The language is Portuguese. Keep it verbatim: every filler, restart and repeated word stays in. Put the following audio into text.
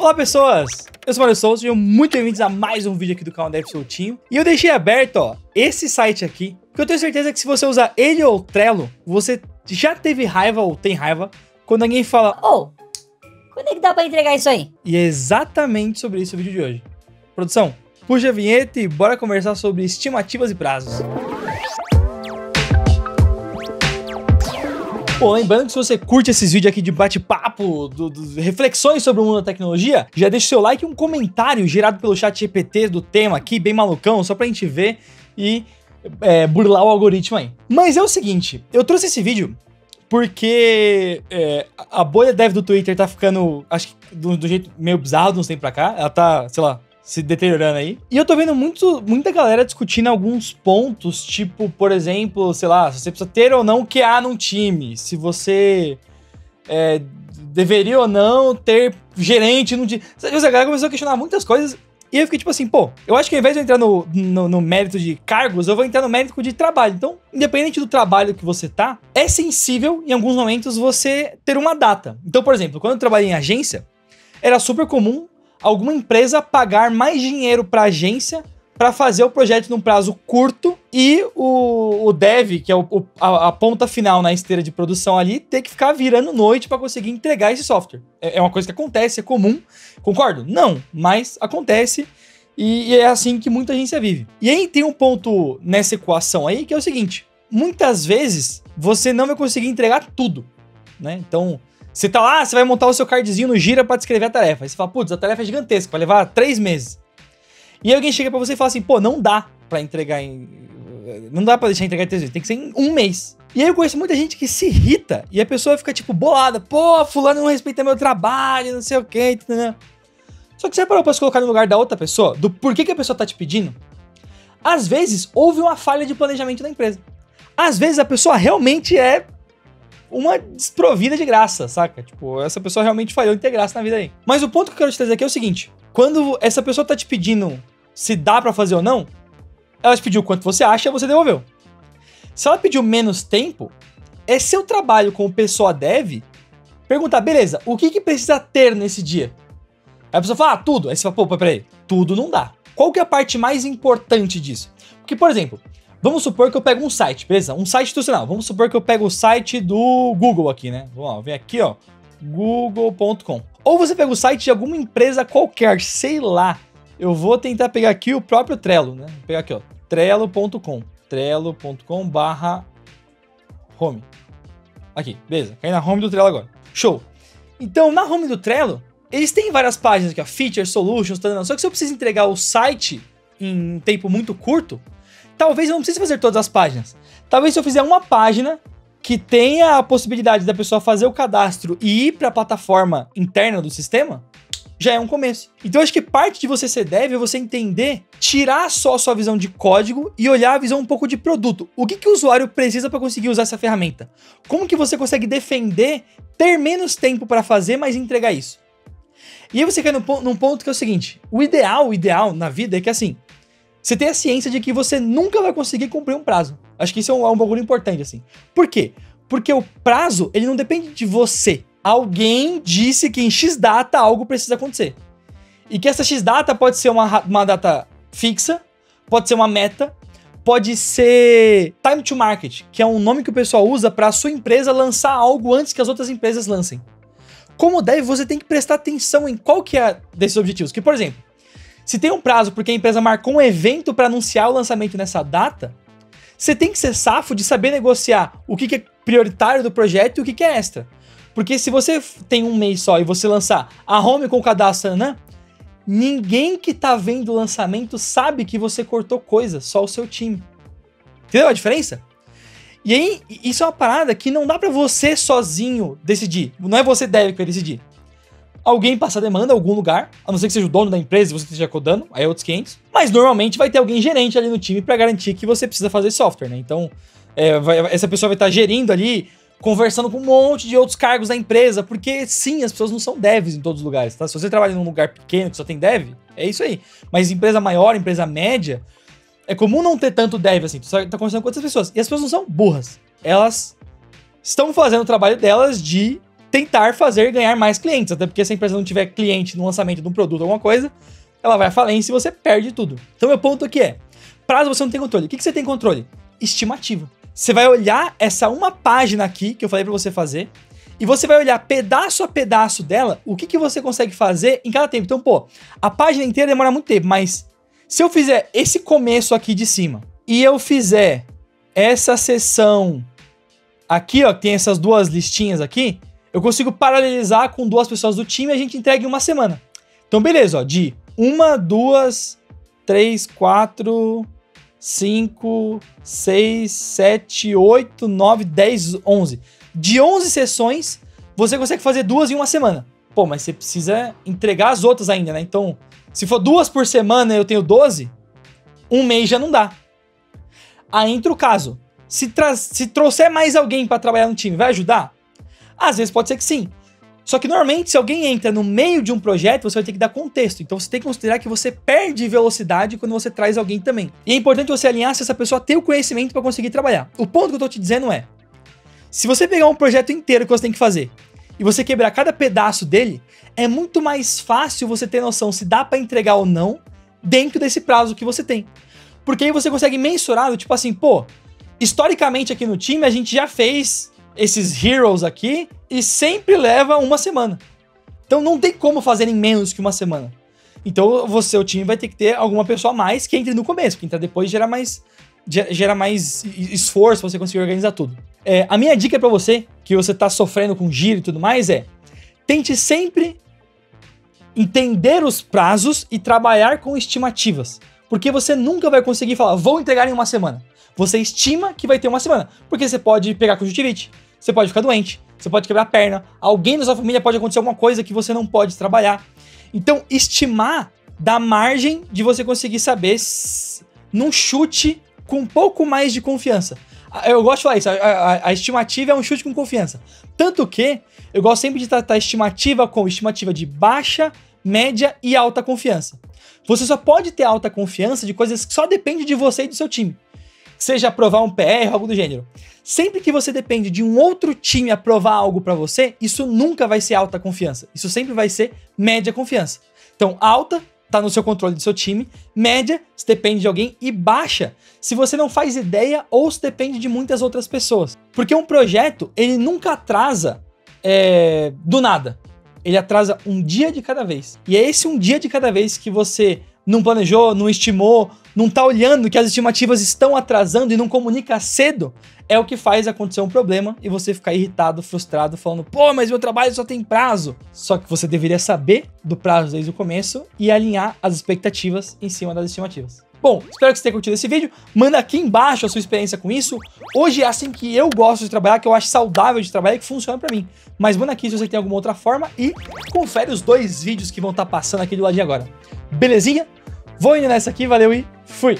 Olá pessoas, eu sou o Mário Souza, sejam muito bem-vindos a mais um vídeo aqui do canal Dev Soutinho. E eu deixei aberto, ó, esse site aqui, porque eu tenho certeza que se você usar ele ou o Trello, você já teve raiva ou tem raiva quando alguém fala: ô, oh, quando é que dá pra entregar isso aí? E é exatamente sobre isso o vídeo de hoje. Produção, puxa a vinheta e bora conversar sobre estimativas e prazos. Pô, lembrando que se você curte esses vídeos aqui de bate-papo, reflexões sobre o mundo da tecnologia, já deixa o seu like e um comentário gerado pelo chat G P T do tema aqui, bem malucão, só pra gente ver e é, burlar o algoritmo aí. Mas é o seguinte, eu trouxe esse vídeo porque é, a bolha dev do Twitter tá ficando, acho que do, do jeito meio bizarro de uns tempos pra cá, ela tá, sei lá, se deteriorando aí. E eu tô vendo muito, muita galera discutindo alguns pontos, tipo, por exemplo, sei lá, se você precisa ter ou não Q A num time, se você é, deveria ou não ter gerente num time. A galera começou a questionar muitas coisas e eu fiquei tipo assim, pô, eu acho que ao invés de eu entrar no, no, no mérito de cargos, eu vou entrar no mérito de trabalho. Então, independente do trabalho que você tá, é sensível em alguns momentos você ter uma data. Então, por exemplo, quando eu trabalhei em agência, era super comum alguma empresa pagar mais dinheiro para a agência para fazer o projeto num prazo curto e o, o dev, que é o, o, a, a ponta final na esteira de produção ali, ter que ficar virando noite para conseguir entregar esse software. É, é uma coisa que acontece, é comum, concordo? Não, mas acontece e, e é assim que muita agência vive. E aí tem um ponto nessa equação aí que é o seguinte, muitas vezes você não vai conseguir entregar tudo, né? Então, você tá lá, você vai montar o seu cardzinho no Jira pra descrever a tarefa. Aí você fala, putz, a tarefa é gigantesca, vai levar três meses. E aí alguém chega pra você e fala assim, pô, não dá pra entregar em... Não dá pra deixar entregar em três meses, tem que ser em um mês. E aí eu conheço muita gente que se irrita e a pessoa fica, tipo, bolada. Pô, fulano não respeita meu trabalho, não sei o quê. Entendeu? Só que você parou pra se colocar no lugar da outra pessoa, do porquê que a pessoa tá te pedindo? Às vezes, houve uma falha de planejamento da empresa. Às vezes, a pessoa realmente é... uma desprovida de graça, saca? Tipo, essa pessoa realmente falhou em ter graça na vida aí. Mas o ponto que eu quero te trazer aqui é o seguinte. Quando essa pessoa tá te pedindo se dá pra fazer ou não, ela te pediu quanto você acha, você devolveu. Se ela pediu menos tempo, é seu trabalho como pessoa dev perguntar, beleza, o que que precisa ter nesse dia? Aí a pessoa fala, ah, tudo. Aí você fala, pô, peraí, tudo não dá. Qual que é a parte mais importante disso? Porque, por exemplo... Vamos supor que eu pego um site, beleza? Um site institucional. Vamos supor que eu pego o site do Google aqui, né? Vamos lá, vem aqui, ó. Google ponto com. Ou você pega o site de alguma empresa qualquer, sei lá. Eu vou tentar pegar aqui o próprio Trello, né? Vou pegar aqui, ó. Trello ponto com. Trello ponto com barra home. Aqui, beleza. Caí na home do Trello agora. Show. Então, na home do Trello, eles têm várias páginas aqui, ó. Features, Solutions, tal. Só que se eu preciso entregar o site em um tempo muito curto, talvez eu não precise fazer todas as páginas. Talvez se eu fizer uma página que tenha a possibilidade da pessoa fazer o cadastro e ir para a plataforma interna do sistema, já é um começo. Então acho que parte de você ser dev é você entender, tirar só a sua visão de código e olhar a visão um pouco de produto. O que que o usuário precisa para conseguir usar essa ferramenta? Como que você consegue defender ter menos tempo para fazer, mas entregar isso? E aí você cai num ponto, num ponto que é o seguinte, o ideal, o ideal na vida é que assim, você tem a ciência de que você nunca vai conseguir cumprir um prazo. Acho que isso é um, um bagulho importante, assim. Por quê? Porque o prazo, ele não depende de você. Alguém disse que em X data algo precisa acontecer. E que essa X data pode ser uma, uma data fixa, pode ser uma meta, pode ser time to market, que é um nome que o pessoal usa para a sua empresa lançar algo antes que as outras empresas lancem. Como dev, você tem que prestar atenção em qual que é desses objetivos. Que, por exemplo, se tem um prazo porque a empresa marcou um evento para anunciar o lançamento nessa data, você tem que ser safo de saber negociar o que que é prioritário do projeto e o que que é extra. Porque se você tem um mês só e você lançar a home com o cadastro, né? Ninguém que tá vendo o lançamento sabe que você cortou coisa, só o seu time. Entendeu a diferença? E aí, isso é uma parada que não dá para você sozinho decidir. Não é você deve que vai decidir. Alguém passa demanda em algum lugar, a não ser que seja o dono da empresa e você esteja codando, aí é outros quinhentos. Mas normalmente vai ter alguém gerente ali no time para garantir que você precisa fazer software, né? Então, é, vai, essa pessoa vai estar gerindo ali, conversando com um monte de outros cargos da empresa, porque sim, as pessoas não são devs em todos os lugares, tá? Se você trabalha num lugar pequeno que só tem dev, é isso aí. Mas empresa maior, empresa média, é comum não ter tanto dev assim, você tá conversando com outras pessoas. E as pessoas não são burras, elas estão fazendo o trabalho delas de tentar fazer ganhar mais clientes, até porque se a empresa não tiver cliente no lançamento de um produto, alguma coisa, ela vai à falência e você perde tudo. Então meu ponto aqui é, prazo você não tem controle. O que, que você tem controle? Estimativa. Você vai olhar essa uma página aqui que eu falei para você fazer e você vai olhar pedaço a pedaço dela, o que, que você consegue fazer em cada tempo. Então, pô, a página inteira demora muito tempo, mas se eu fizer esse começo aqui de cima e eu fizer essa seção aqui, ó, que tem essas duas listinhas aqui, eu consigo paralelizar com duas pessoas do time e a gente entrega em uma semana. Então, beleza, ó, de uma, duas, três, quatro, cinco, seis, sete, oito, nove, dez, onze. De onze sessões, você consegue fazer duas em uma semana. Pô, mas você precisa entregar as outras ainda, né? Então, se for duas por semana e eu tenho doze, um mês já não dá. Aí entra o caso. Se, se trouxer mais alguém para trabalhar no time, vai ajudar? Às vezes pode ser que sim. Só que normalmente se alguém entra no meio de um projeto, você vai ter que dar contexto. Então você tem que considerar que você perde velocidade quando você traz alguém também. E é importante você alinhar se essa pessoa tem o conhecimento para conseguir trabalhar. O ponto que eu tô te dizendo é, se você pegar um projeto inteiro que você tem que fazer e você quebrar cada pedaço dele, é muito mais fácil você ter noção se dá para entregar ou não dentro desse prazo que você tem. Porque aí você consegue mensurar, tipo assim, pô, historicamente aqui no time a gente já fez esses heroes aqui e sempre leva uma semana. Então não tem como fazer em menos que uma semana. Então você, o time vai ter que ter alguma pessoa a mais que entre no começo, que entra depois gera mais, gera mais esforço pra você conseguir organizar tudo. É, a minha dica pra você, que você tá sofrendo com giro e tudo mais, é tente sempre entender os prazos e trabalhar com estimativas. Porque você nunca vai conseguir falar, vou entregar em uma semana. Você estima que vai ter uma semana, porque você pode pegar conjuntivite, você pode ficar doente, você pode quebrar a perna, alguém da sua família pode acontecer alguma coisa que você não pode trabalhar. Então, estimar dá margem de você conseguir saber num chute com um pouco mais de confiança. Eu gosto de falar isso, a, a, a estimativa é um chute com confiança. Tanto que eu gosto sempre de tratar estimativa com estimativa de baixa, média e alta confiança. Você só pode ter alta confiança de coisas que só dependem de você e do seu time. Seja aprovar um P R, algo do gênero. Sempre que você depende de um outro time aprovar algo para você, isso nunca vai ser alta confiança. Isso sempre vai ser média confiança. Então, alta está no seu controle do seu time, média se depende de alguém e baixa se você não faz ideia ou se depende de muitas outras pessoas. Porque um projeto, ele nunca atrasa é, do nada. Ele atrasa um dia de cada vez. E é esse um dia de cada vez que você não planejou, não estimou, não tá olhando que as estimativas estão atrasando e não comunica cedo, é o que faz acontecer um problema e você ficar irritado, frustrado, falando, pô, mas meu trabalho só tem prazo. Só que você deveria saber do prazo desde o começo e alinhar as expectativas em cima das estimativas. Bom, espero que você tenha curtido esse vídeo. Manda aqui embaixo a sua experiência com isso. Hoje é assim que eu gosto de trabalhar, que eu acho saudável de trabalhar e que funciona pra mim. Mas manda aqui se você tem alguma outra forma e confere os dois vídeos que vão estar passando aqui do ladinho agora. Belezinha? Vou indo nessa aqui, valeu e fui!